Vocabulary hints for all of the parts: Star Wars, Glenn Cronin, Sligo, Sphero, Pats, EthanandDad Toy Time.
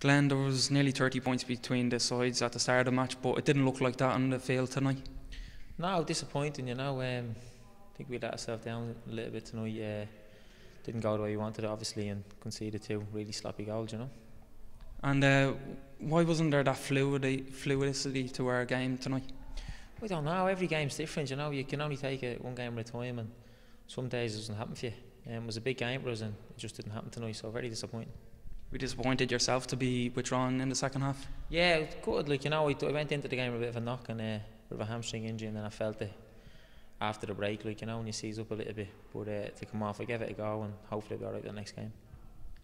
Glenn, there was nearly 30 points between the sides at the start of the match, but it didn't look like that on the field tonight. No, disappointing, you know. I think we let ourselves down a little bit tonight. Didn't go the way we wanted, obviously, and conceded two really sloppy goals, you know. And why wasn't there that fluidity to our game tonight? We don't know. Every game's different, you know. You can only take it one game at a time, and some days it doesn't happen for you. It was a big game for us, and it just didn't happen tonight, so very disappointing. Were you disappointed yourself to be withdrawn in the second half? Yeah, it was good. Like, you know, I went into the game with a bit of a knock and a bit of a hamstring injury, and then I felt it after the break, like, you know, when you seize up a little bit. But to come off, I gave it a go, and hopefully it'll be alright the next game.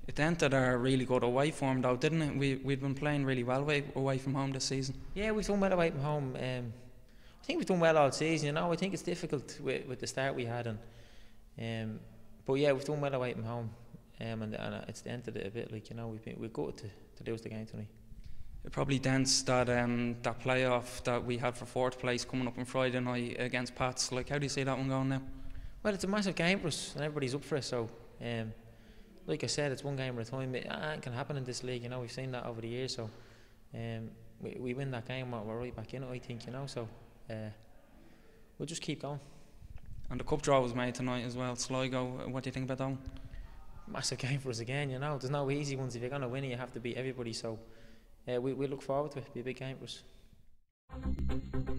It entered our really good away form, though, didn't it? We'd been playing really well away from home this season. Yeah, we've done well away from home. I think we've done well all season, you know. I think it's difficult with the start we had, and but yeah, we've done well away from home. And it's entered it a bit, like, you know, we're good to lose the game tonight. It probably dents that that playoff that we had for fourth place coming up on Friday night against Pats. Like, how do you see that one going now? Well, it's a massive game for us, and everybody's up for it. So, like I said, it's one game at a time. It can happen in this league, you know. We've seen that over the years. So, we win that game, we're right back in it, I think, you know. So, we'll just keep going. And the cup draw was made tonight as well. Sligo, what do you think about that one? Massive game for us again, you know. There's no easy ones. If you're going to win it, you have to beat everybody. So we look forward to it. It'll be a big game for us.